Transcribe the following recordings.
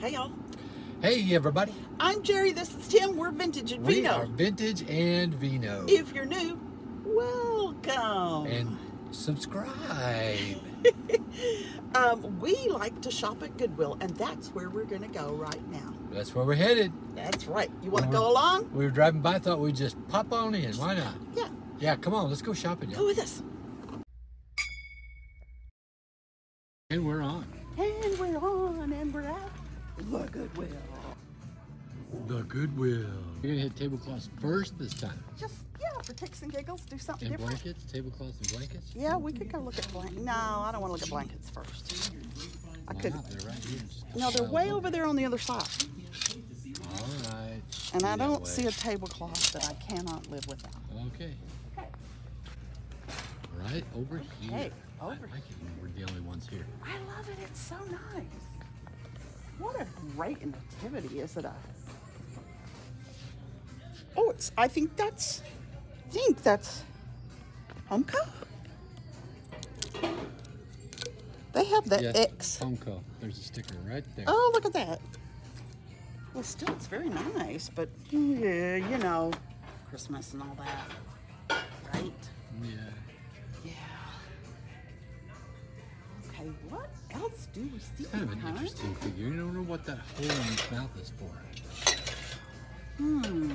Hey y'all. Hey everybody. I'm Jerry, this is Tim, we're Vintage and Vino. We are Vintage and Vino. If you're new, welcome. And subscribe. We like to shop at Goodwill, and that's where we're going to go right now. That's where we're headed. That's right. You want to go along? We were driving by, thought we'd just pop on in. Why not? Yeah. Yeah, come on. Let's go shopping. Go with us. And we're on. And we're on, and we're at the Goodwill. The Goodwill. We're going to hit tablecloths first this time. Just, yeah, for kicks and giggles, do something different. And blankets, tablecloths and blankets? Yeah, we could go look at blankets. No, I don't want to look at blankets first. I couldn't. They're right here. No, they're way over there on the other side. All right. And I don't see a tablecloth that I cannot live without. Okay. Okay. Right over here. Hey, over here. I like it when we're the only ones here. I love it. It's so nice. What a great nativity, isn't it? Oh, it's, I think that's Homco. They have that, yes, X. Homco. There's a sticker right there. Oh, look at that. Well, still, it's very nice, but yeah, you know, Christmas and all that, right? Yeah. Yeah. Okay, what else do we see? It's kind of an interesting figure. You don't know what that hole in his mouth is for. Hmm.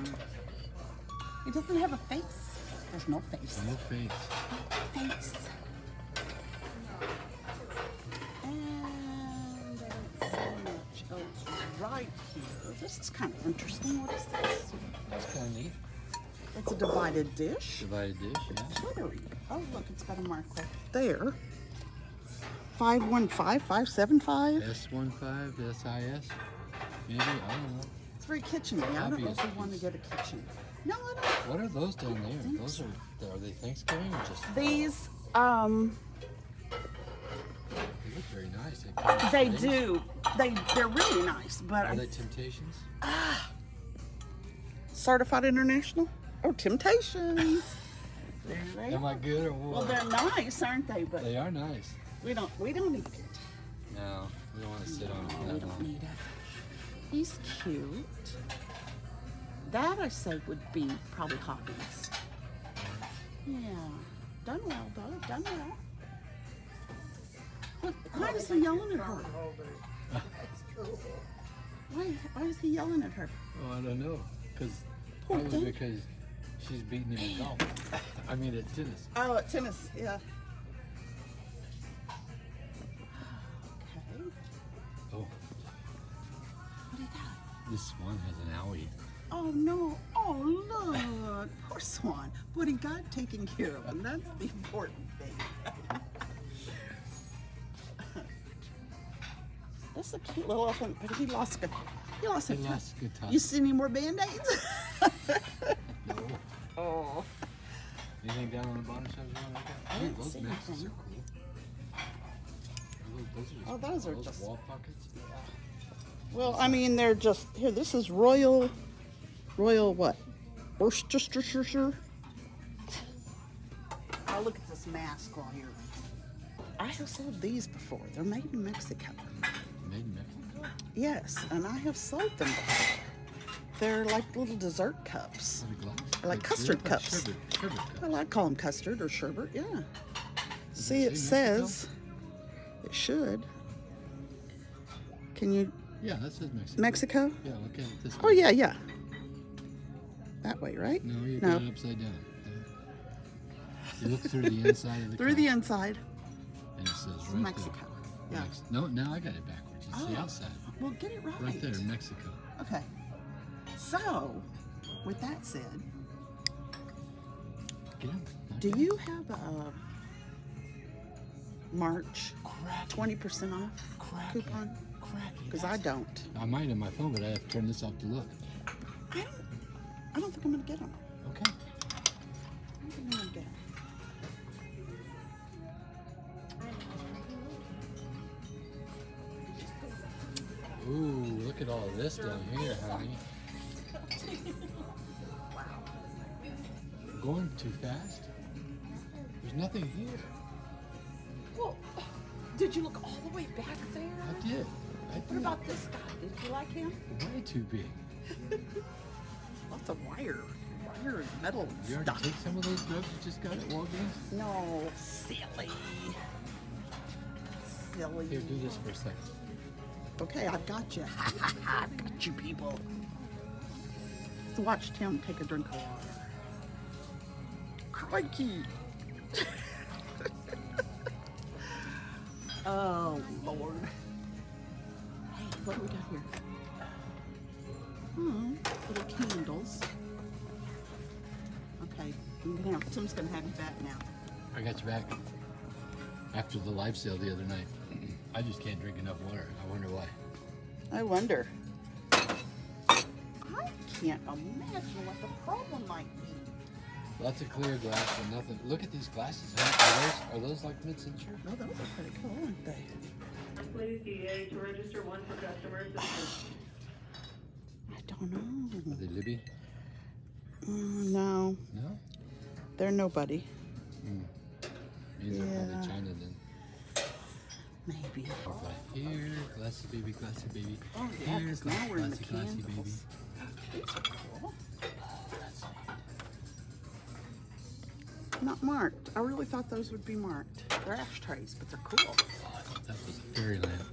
It doesn't have a face. There's no face. No face. No face. And I don't see much else right here. This is kind of interesting. What is this? That's kind of neat. It's a divided dish. Divided dish, yeah. It's glittery. Oh, look, it's got a mark right there. 515, 575. S15, SIS. Maybe, I don't know. It's very kitchen-y. I don't know if we want to get a kitchen. No, I don't. What are those down there? Those are they Thanksgiving or just these? They look very nice. They do. They're really nice, but are they Temptations? Certified International or Temptations? There they are. Am I good or what? Well, they're nice, aren't they? But they are nice. We don't need it. No, we don't want to sit on it. No, we don't need it. He's cute. That I say would be probably Hoppies. Yeah, done well though, done well. Look, why is he yelling at her? Why is he yelling at her? Oh, I don't know, because she's beating him at golf. I mean at tennis. Oh, at tennis, yeah. Okay. Oh. What is that? This one has an owie. Oh no, oh look, poor Swan. But he got taken care of, and that's the important thing. This is a cute little elephant, but he lost a guitar. You see any more Band-Aids? No. Oh. Anything down on the bottom shelves around like that? I didn't see anything. Oh, those are just wall pockets? Yeah. Well, I mean, they're just, here, this is Royal what? Worcestershire? Oh, look at this mask on here. I have sold these before. They're made in Mexico. Made in Mexico? Yes, and I have sold them before. They're like little dessert cups. Like custard cups. Sherbet cups. Well, I call them custard or sherbet, yeah. See, it says, it should. Can you? Yeah, that says Mexico. Mexico? Yeah, look at it this way. Oh, yeah, yeah. That way, right? No, you're going upside down. You look through the inside of the through the inside. And it says right Mexico. There. Yeah. No, now I got it backwards. It's the outside. Well, get it right. Right there, Mexico. Okay. So, with that said, do you have a March 20% off coupon? Because I don't. I might on my phone, but I have to turn this off to look. I don't think I'm going to get them. Okay. I don't think I'm going to get them. Ooh, look at all of this down here, honey. Wow. Going too fast. There's nothing here. Well, did you look all the way back there? I did. What about this guy? Did you like him? Way too big. Lots of wire and metal and stuff. You already take some of those drugs you just got at Walgreens? No, silly. Silly. Here, do this for a second. Okay, I've got you. I've got you, people. Let's watch Tim take a drink of water. Crikey. Oh, Lord. Hey, what do we got here? Little candles. Okay, Tim's going to have you back now. I got you back. After the live sale the other night, I just can't drink enough water. I wonder why. I wonder. I can't imagine what the problem might be. Lots of clear glass and nothing. Look at these glasses. Are those like mid-century? No, those are pretty cool, aren't they? Please DA to register one for customers. I don't know. Are they Libby? No. No? They're nobody. These are probably China then. Maybe. Here, Glassy Baby, Glassy Baby. Oh, yeah, here's glassy Baby. These are cool. Not marked. I really thought those would be marked. They're ashtrays, but they're cool. Oh, I thought that was fairyland.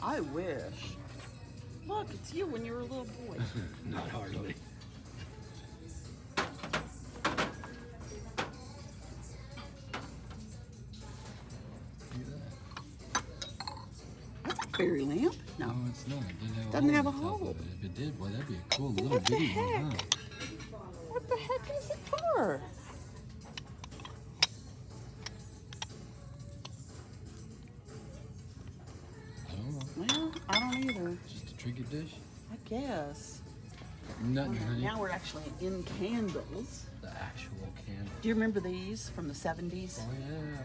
I wish. Look, it's you when you were a little boy. Not hardly. That's a fairy lamp. No, no it's not. It doesn't have a hole. If it did, boy, that'd be a cool little bitty one, huh? What the heck is it for? Just a trigger dish? I guess. Nothing, honey. Now we're actually in candles. The actual candles. Do you remember these from the 70s? Oh, yeah.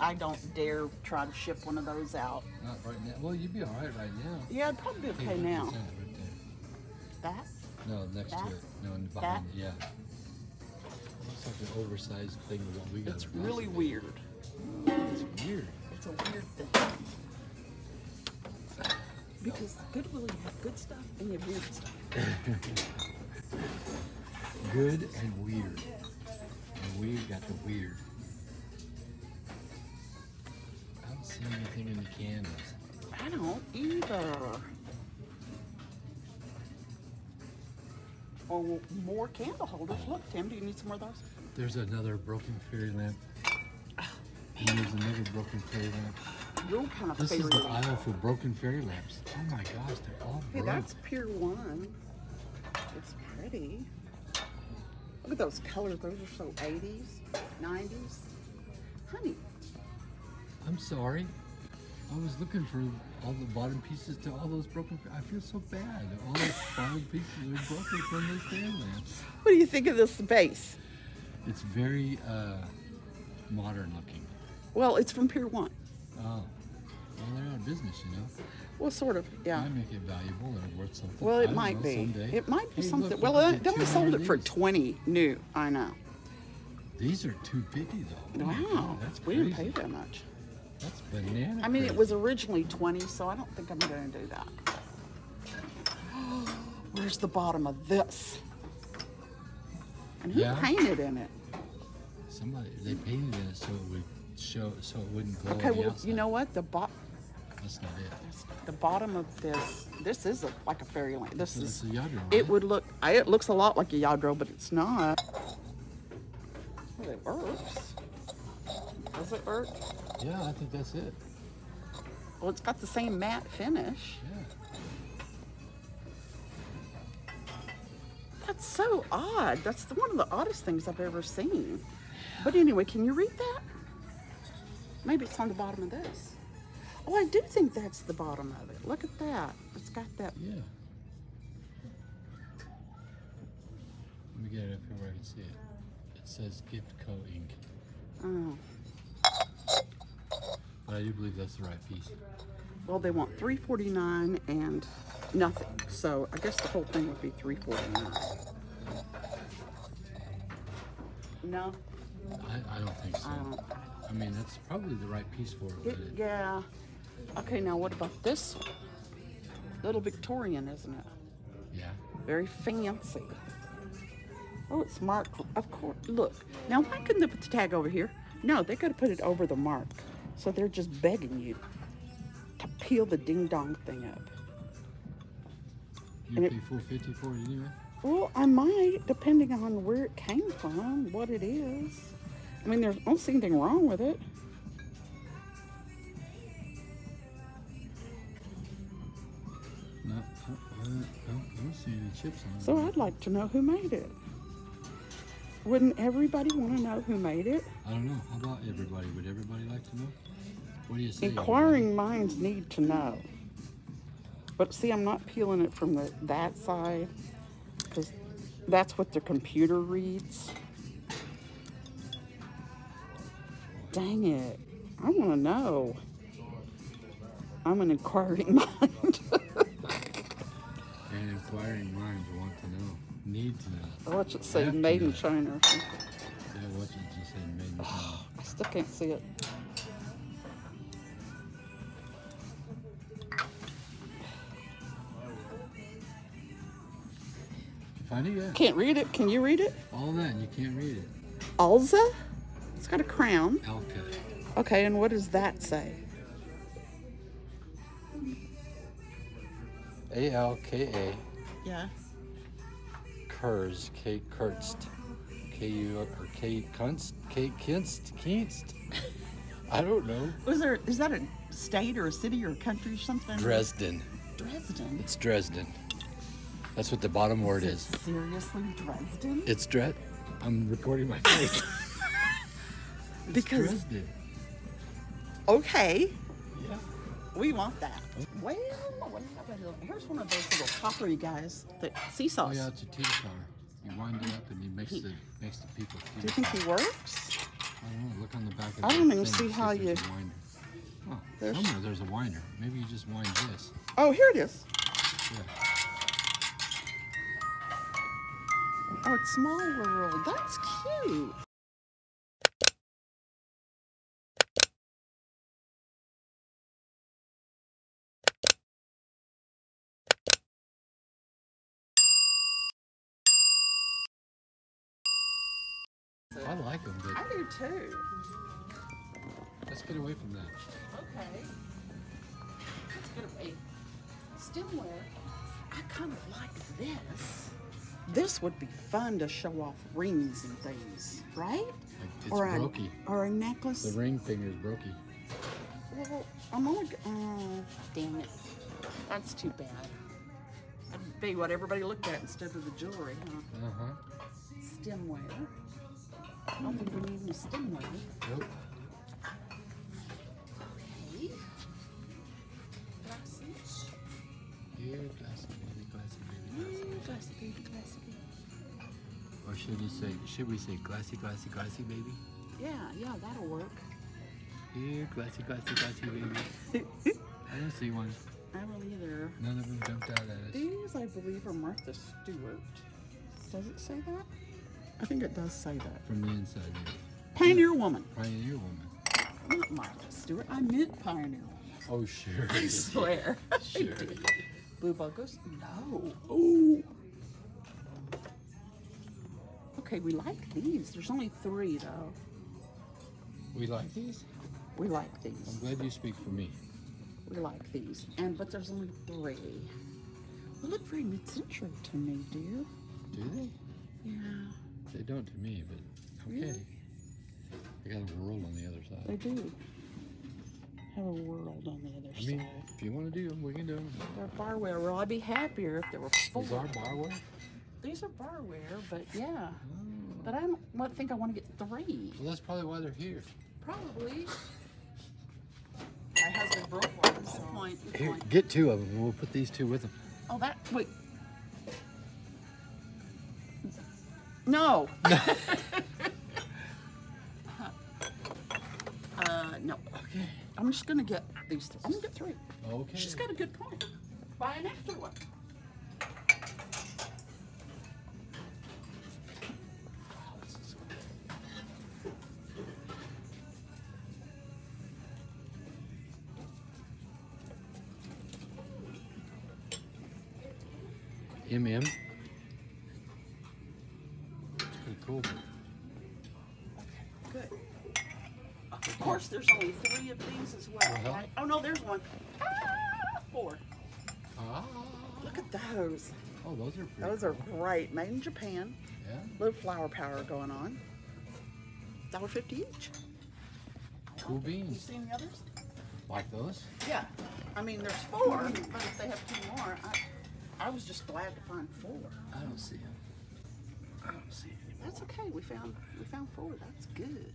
I don't dare try to ship one of those out. Not right now. Well, you'd be all right right now. Yeah, I'd probably be okay now. Right there. That? No, next that? To it. No, behind it. Yeah. Looks like an oversized thing of what we got. It's really weird. It's weird. It's a weird thing. Because Goodwill, you have good stuff and you have weird stuff. Good and weird. And we've got the weird. I don't see anything in the candles. I don't either. Oh, more candle holders. Look, Tim, do you need some more of those? There's another broken fairy lamp. And there's another broken fairy lamp. Kind of this is the aisle for broken fairy lamps. Oh my gosh, they're all broken. Hey, that's Pier 1. It's pretty. Look at those colors. Those are so 80s, 90s. Honey. I'm sorry. I was looking for all the bottom pieces to all those broken. I feel so bad. All those bottom pieces are broken from those fairy lamps. What do you think of this base? It's very modern looking. Well, it's from Pier 1. Oh. Well, they're out of business, you know. Well, sort of, yeah. Might make it valuable or worth something. Well, it might be. Someday. It might be something. Look, well, they only sold it for 20 new. I know. These are 250 though. Wow. God, that's crazy. We didn't pay that much. That's banana. I mean, crazy. It was originally 20, so I don't think I'm going to do that. Where's the bottom of this? And who painted in it? Somebody. They painted in it so it would. So it wouldn't glow. Okay, well, you know what? That's not it. The bottom of this. This is like a fairy lamp. This is a Yadro. Right? It would look. It looks a lot like a Yadro, but it's not. Well, it works. Does it work? Yeah, I think that's it. Well, it's got the same matte finish. Yeah. That's so odd. That's one of the oddest things I've ever seen. But anyway, can you read that? Maybe it's on the bottom of this. Oh, I do think that's the bottom of it. Look at that. It's got that. Yeah. Let me get it up here where I can see it. It says Gift Co. Inc. Oh. But I do believe that's the right piece. Well, they want $3.49 and nothing. So I guess the whole thing would be $3.49. No? I don't think so. I mean, that's probably the right piece for it. Yeah. Okay, now what about this one? Little Victorian, isn't it? Yeah. Very fancy. Oh, it's marked, of course. Look, now why couldn't they put the tag over here? No, they got to put it over the mark. So they're just begging you to peel the ding-dong thing up. You pay $4.50 for it anyway? Well, I might, depending on where it came from, what it is. I mean, there's don't see anything wrong with it. No, I don't see any chips on it. So I'd like to know who made it. Wouldn't everybody want to know who made it? I don't know. How about everybody? Would everybody like to know? What do you say? Inquiring minds need to know. But see, I'm not peeling it from that side, because that's what the computer reads. Dang it. I want to know. I'm an inquiring mind. An inquiring mind wants to know. Need to know. Watch it say made in China or something. Yeah, watch it just say made in China. I still can't see it. Find it yet. Can't read it. Can you read it? All that. You can't read it. Alza? It's got a crown. Alka. Okay, and what does that say? A-L-K-A. Yeah. Kurz, K Kurtzt, K-U or K Kunst, K Kinst, Kinst. I don't know. Was there? Is that a state or a city or a country or something? Dresden. Dresden. It's Dresden. That's what the bottom word is. Seriously, Dresden. It's Dresden. I'm recording my face. Because. Dresden. Okay. Yeah. We want that. Well, here's one of those little coppery guys that seesaws. Oh yeah, it's a tea car. You wind it up and you makes the people. Do you think he works? I don't know. Look on the back of. I don't even see how you. Oh, somewhere there's a winder. Maybe you just wind this. Oh, here it is. Yeah. Oh, it's Small World. That's cute. I like them, but I do too. Let's get away from that. Okay. Let's get away. Stemware. I kind of like this. This would be fun to show off rings and things, right? It's brokey. Or a necklace. The ring finger is brokey. Well, I'm only. Damn it. That's too bad. That'd be what everybody looked at instead of the jewelry, huh? Uh-huh. Stemware. I don't think we need any stemware. Nope. Okay. Glassy. Dear Glassy Baby, Glassy Baby, Glassy Baby. Glassy Baby, Glassy Baby. Or should we say Glassy, Glassy, Glassy Baby? Yeah, that'll work. Dear Glassy, Glassy, Glassy Baby. I don't see one. I don't either. None of them jumped out at us. These, I believe, are Martha Stewart. Does it say that? I think it does say that. From the inside, yeah. Pioneer Woman. Pioneer Woman. Not Martha Stewart. I meant Pioneer Woman. Oh, sure. I swear. Sure. I did. Blue Buggers? No. Oh. Okay, we like these. There's only 3, though. We like these? We like these. I'm glad you speak for me. We like these. But there's only 3. They look very mid-century to me, dear. Do they? Yeah. They don't to me, but okay. Really? They got a world on the other side. They do. Have a world on the other side. If you want to do them, we can do them. They're barware. Well, I'd be happier if they were full. These are barware? These are barware, but yeah. Oh. But I don't think I want to get 3. Well, that's probably why they're here. Probably. My husband broke one. That's the point. Here, get 2 of them, and we'll put these 2 with them. Oh, that. Wait. No. No. Okay. I'm just gonna get these 3. I'm gonna get 3. Okay. She's got a good point. Buy an extra one. MM. Pretty cool. Okay, good. Of course, there's only 3 of these as well. Uh-huh. Right? Oh no, there's one. Ah, 4. Ah. Look at those. Oh, those are pretty. Those are cool. Great. Made in Japan. Yeah. Little flower power going on. $1.50 each. Cool beans. You seen the others? Like those? Yeah. I mean, there's 4, but if they have 2 more, I was just glad to find 4. I don't see them. I don't see any more. That's okay. We found 4. That's good.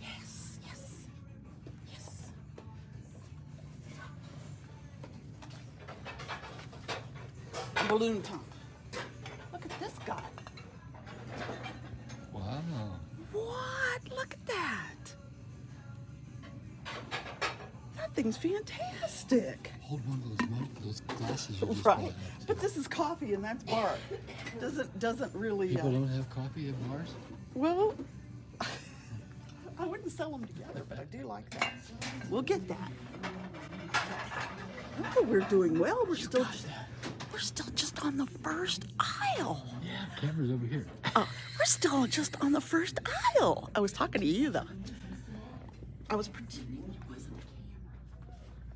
Yes. Yes. Yes. Balloon top. Look at this guy. Wow. What? Look at that. Thing's fantastic. Hold one of those glasses. You just right, but this is coffee and that's bar. Doesn't really. People don't have coffee at bars. Well, I wouldn't sell them together, but I do like that. We'll get that. Oh, we're doing well. We're still just on the first aisle. Yeah, camera's over here. We're still just on the first aisle. I was talking to you though. I was pretending.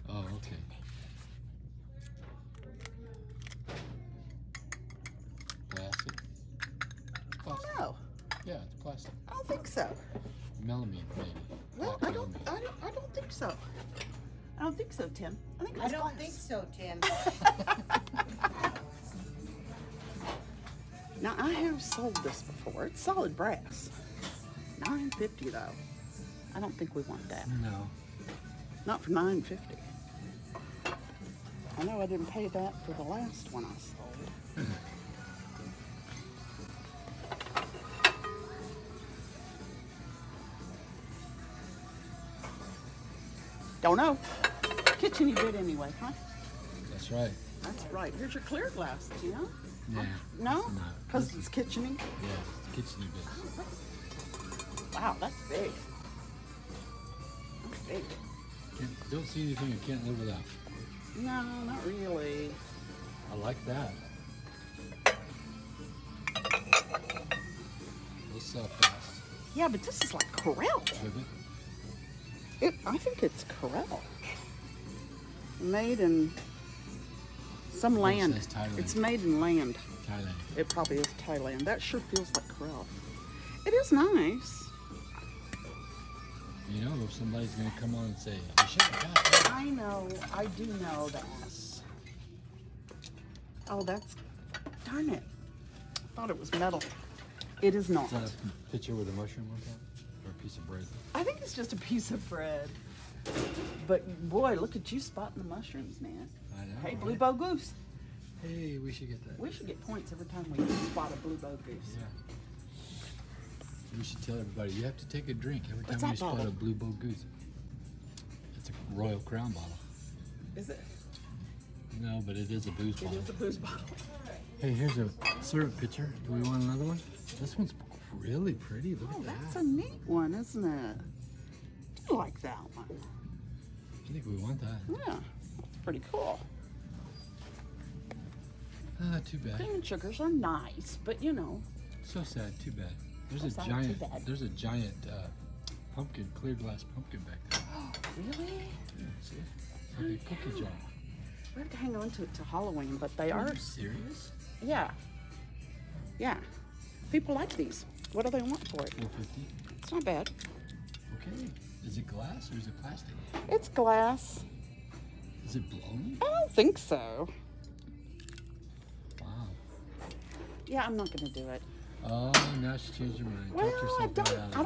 Oh, okay. Plastic? Plastic. No. Yeah, it's plastic. I don't think so. Melamine, maybe. Well, I don't think so. I don't think so, Tim. I think it's glass. Think so, Tim. Now, I have sold this before. It's solid brass. $9.50 though. I don't think we want that. No. Not for $9.50. I know I didn't pay that for the last one I sold. Don't know. Kitchen you did anyway, huh? That's right. That's right. Here's your clear glasses, you know? Yeah. No? Because it's kitchening? Yeah, it's kitchening bits. Oh, wow, that's big. That's big. Don't see anything you can't live without. No, not really. I like that. They sell fast. Yeah, but this is like Corel. I think it's Corel. Made in some land. It says Thailand. It's made in land. Thailand. It probably is Thailand. That sure feels like Corel. It is nice. You know, if somebody's going to come on and say, I should have got that. I know. I do know that. Oh, that's... Darn it. I thought it was metal. It is not. Is that a picture with a mushroom on top? Or a piece of bread? I think it's just a piece of bread. But, boy, look at you spotting the mushrooms, man. I know. Hey, right? Blue Bow Goose. Hey, we should get that. We should get points every time we spot a Blue Bow Goose. Yeah. We should tell everybody, you have to take a drink every time you spot a Blue Bow Goose. It's a Royal Crown bottle. Is it? No, but it is a booze bottle. It is a booze bottle. Hey, here's a syrup pitcher. Do we want another one? This one's really pretty. Look at that. That's a neat one, isn't it? I do like that one. I think we want that. Yeah, that's pretty cool. Ah, too bad. Cream and sugars are nice, but you know. So sad, too bad. There's a giant pumpkin, clear glass pumpkin back there. Oh, really? Yeah, see? It's like a cookie jar. We have to hang on to it to Halloween, but they are... Are you serious? Yeah. Yeah. People like these. What do they want for it? $4.50. It's not bad. Okay. Is it glass or is it plastic? It's glass. Is it blown? I don't think so. Wow. Yeah, I'm not going to do it. Oh, now she changed her mind. Well, I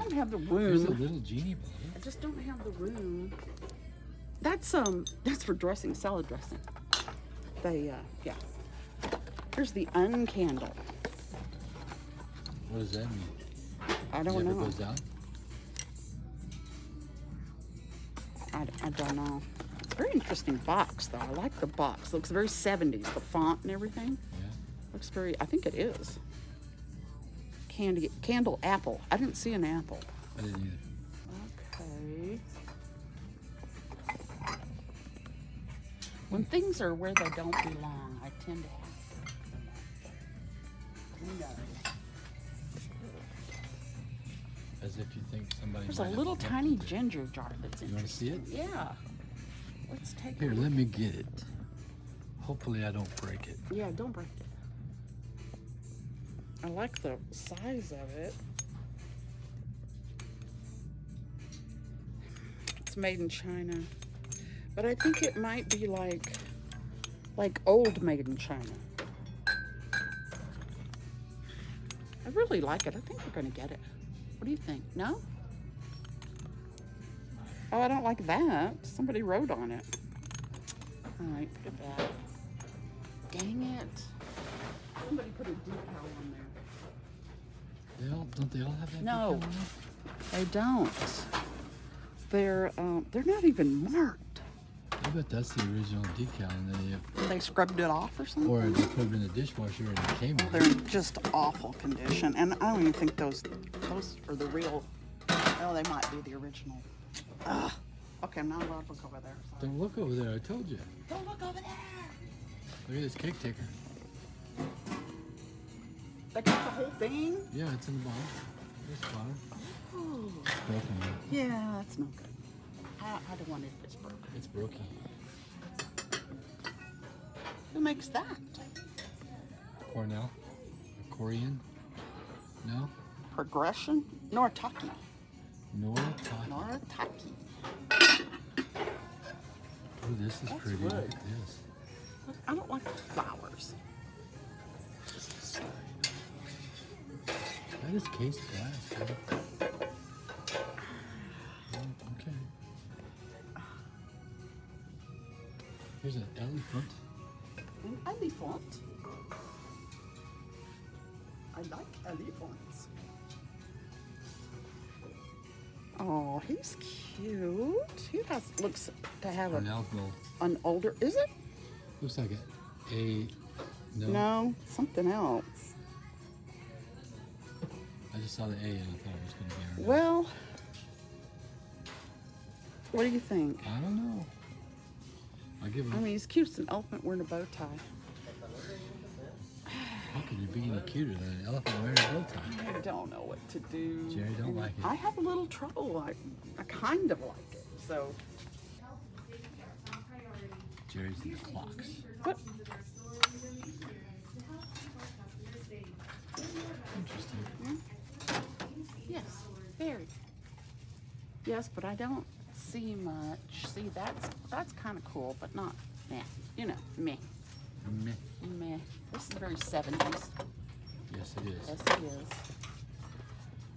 don't have the room. There's a little genie bottle. I just don't have the room. That's for dressing, salad dressing. Yeah. Here's the uncandle. What does that mean? I don't know. It goes down? I don't know. It's a very interesting box, though. I like the box. Looks very 70s, the font and everything. Yeah. Looks very, I think it is. Candle apple. I didn't see an apple. I didn't either. Okay. When things are where they don't belong, I tend to have them. As if you think somebody. There's a little tiny ginger jar that's interesting. You want to see it? Yeah. Let's take it. Here, let me get it. Hopefully I don't break it. Yeah, don't break it. I like the size of it. It's made in China. But I think it might be like old made in China. I really like it. I think we're gonna get it. What do you think? No? Oh, I don't like that. Somebody wrote on it. All right, put it back. Dang it. Somebody put a decal on there. They all, don't they all have that? No, they don't. They're not even marked. I bet that's the original decal, and they scrubbed it off or something. Or they put it in the dishwasher and it came off. They're in just awful condition, and I don't even think those are the real. Oh, they might be the original. Ugh. Okay, I'm not allowed to look over there. Sorry. Don't look over there. I told you. Don't look over there. Look at this cake ticker. That got the whole thing? Yeah, it's in the bottom. This bottom. Oh. Broken. Yeah, that's not good. I don't want it if it's broken. It's broken. Who makes that? Cornell. Corian. No. Progression. Noritake. Noritake. Oh, this is that's pretty. Good. Look at this. I don't like the flowers. That is case glass. Right? Okay. Here's an elephant. An elephant? I like elephants. Oh, he's cute. He has, looks to have an older, is it? Looks like a no, something else. I just saw the A and I thought it was going to be. Well, what do you think? I don't know. I'll give him. I mean, he's cute as an elephant wearing a bow tie. How could you be any cuter than an elephant wearing a bow tie? I don't know what to do. Jerry, don't like it. I have a little trouble. I kind of like it. So. Jerry's in the clocks. What? Interesting. Hmm? Yes, very. Yes, but I don't see much. See, that's kind of cool, but not meh. You know, meh. Meh. Meh. This is very 70s. Yes, it is. Yes, it is.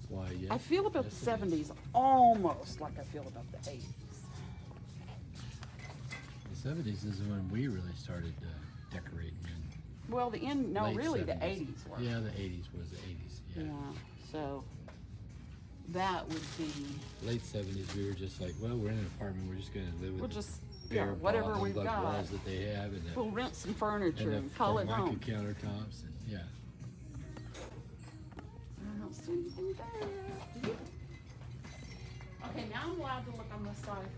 Why, yes. I feel about the 70s almost like I feel about the 80s. The 70s is when we really started decorating. Well, the end, no, late really 70s. The 80s were. Yeah, the 80s was the 80s, yeah. So that would be... Late 70s, we were just like, well, we're in an apartment, we're just going to live with... We'll just, yeah, whatever we've got. Walls that they have and we'll rent some furniture and call it home. Countertops, and yeah. I don't see anything there. Okay, now I'm allowed to look on this side.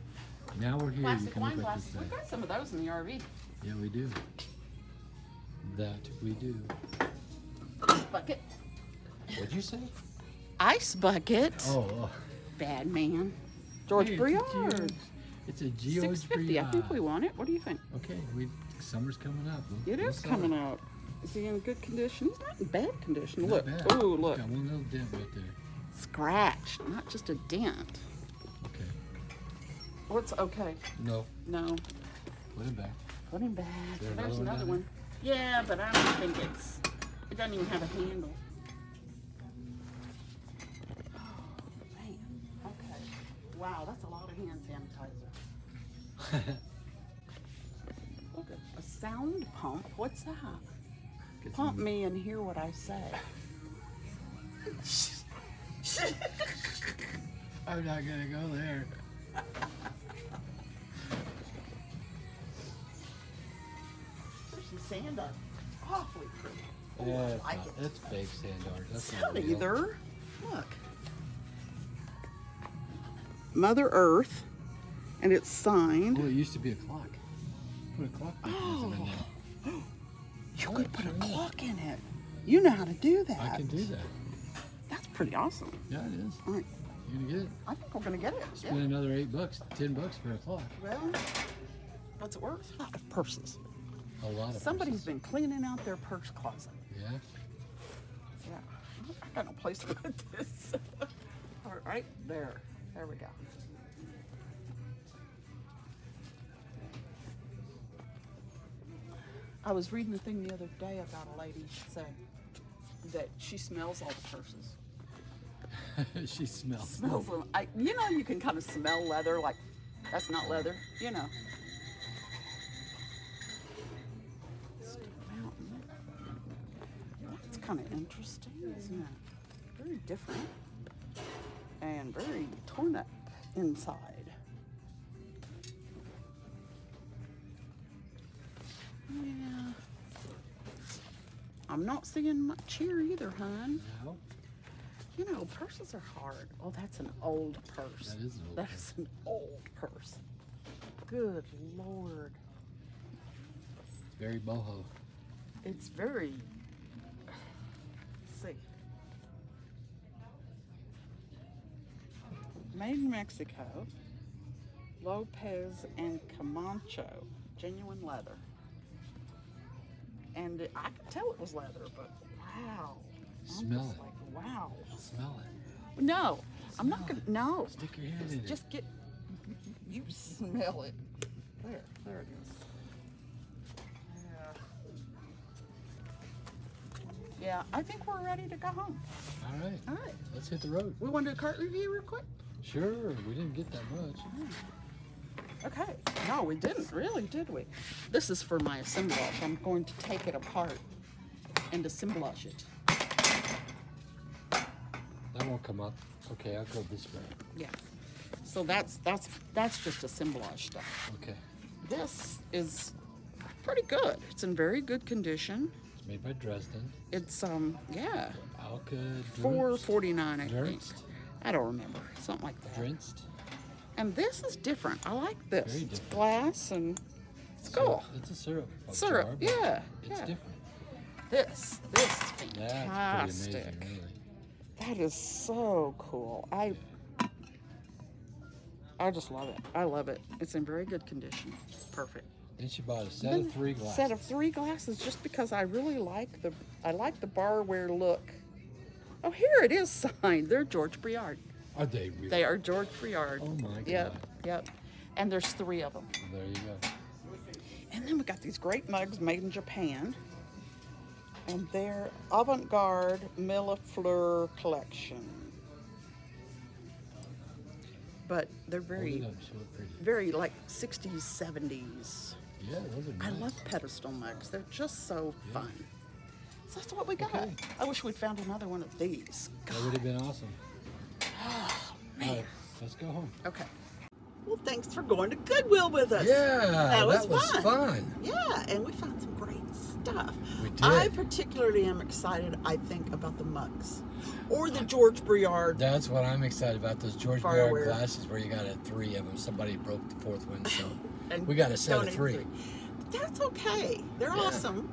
Now we're here. Plastic wine glasses. We've got some of those in the RV. Yeah, we do. That we do. Ice bucket. What'd you say? Ice bucket. Oh. Bad man. George Briard. It's a George $6.50. I think we want it. What do you think? Okay, summer's coming up. It is coming up. Is he in good condition? He's not in bad condition. Not bad. Oh, look. Got one little dent right there. Scratched, not just a dent. Okay. What's okay? No. No. Put him back. Put him back. There's another one. Yeah, but I don't think it doesn't even have a handle. Oh, man. Okay. Wow, that's a lot of hand sanitizer. Look, a sound pump. What's that? Pump me and hear what I say. I'm not going to go there. Sand art, awfully pretty. Oh, yeah, it's fake sand art. That's not either. Look, Mother Earth, and it's signed. Oh, it used to be a clock. Put a clock. Oh, you could put a clock in it. You know how to do that. I can do that. That's pretty awesome. Yeah, it is. All right. You're going to get it? I think we're going to get it. Spend another $8, $10 for a clock. Well, what's it worth? A lot of purses. A lot of Somebody's purses. Been cleaning out their purse closet. Yeah? Yeah. I got no place to put this. All right, there. There we go. I was reading the thing the other day about a lady said that she smells all the purses. She smells them. You know, you can kind of smell leather, like that's not leather, you know. It's kind of interesting, isn't it? Very different and very torn up inside. Yeah. I'm not seeing much here either, hon. No. You know, purses are hard. Oh, that's an old purse. That is an old purse. That is an old purse. Good Lord. It's very boho. It's very... Let's see. Made in Mexico. Lopez and Camacho. Genuine leather. And I could tell it was leather, but wow. Smell it. Like, wow. Smell it. No, I'm not going to. No. Stick your hand in it. Just get. You smell it. There. There it is. Yeah, I think we're ready to go home. All right. All right. Let's hit the road. We want to do a cart review real quick? Sure. We didn't get that much. Okay. No, we didn't really, did we? This is for my assemblage. I'm going to take it apart and assemblage it. That won't come up. Okay, I'll go this way. Yeah. So that's just assemblage stuff. Okay. This is pretty good. It's in very good condition. It's made by Dresden. It's yeah. Alka. $4.49, I think. I don't remember. Something like that. Drenst. And this is different. I like this. Very different. It's glass and it's cool. It's a syrup. Syrup, yeah. It's different. This is fantastic. That's pretty amazing, really. That is so cool. I just love it. I love it. It's in very good condition. Perfect. Then she bought a set of 3 glasses. Set of 3 glasses, just because I really like the barware look. Oh, here it is signed. They're George Briard. Are they really? They are George Briard. Oh my God. Yep. And there's 3 of them. Well, there you go. And then we got these great mugs made in Japan. And their avant-garde millefleur collection, but they're very like 60s, 70s. Yeah, those are nice. I love pedestal mugs. They're just so fun. So that's what we got. Okay. I wish we'd found another one of these. God. That would have been awesome. Oh man! All right, let's go home. Okay. Well, thanks for going to Goodwill with us. Yeah, that was fun. Yeah, and we found some great stuff. We did. I particularly am excited, I think, about the mugs or the George Briard. That's what I'm excited about, those George Briard glasses where you got 3 of them. Somebody broke the 4th one, so we got a set of 3. But that's okay. They're awesome.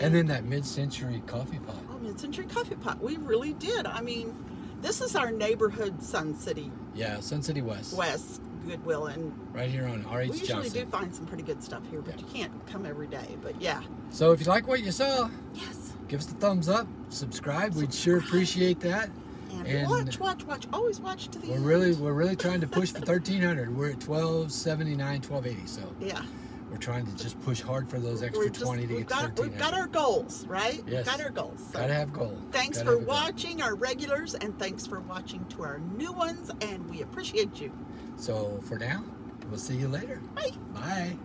And then that mid-century coffee pot. Oh, mid-century coffee pot. We really did. I mean, this is our neighborhood Sun City. Yeah, Sun City West. Goodwill, and right here on R H Johnson. We usually do find some pretty good stuff here, but you can't come every day. But yeah. So if you like what you saw, give us the thumbs up, subscribe. We'd sure appreciate that. And watch. Always watch to the end. We're really trying to push for 1,300. We're at 1,279, 1,280. So yeah, we're trying to just push hard for those extra 20 to get to 1,300. We've got our goals, right? Yes. We've got our goals. So gotta have goals. Thanks for watching our regulars, and thanks for watching to our new ones, and we appreciate you. So for now, we'll see you later. Bye. Bye.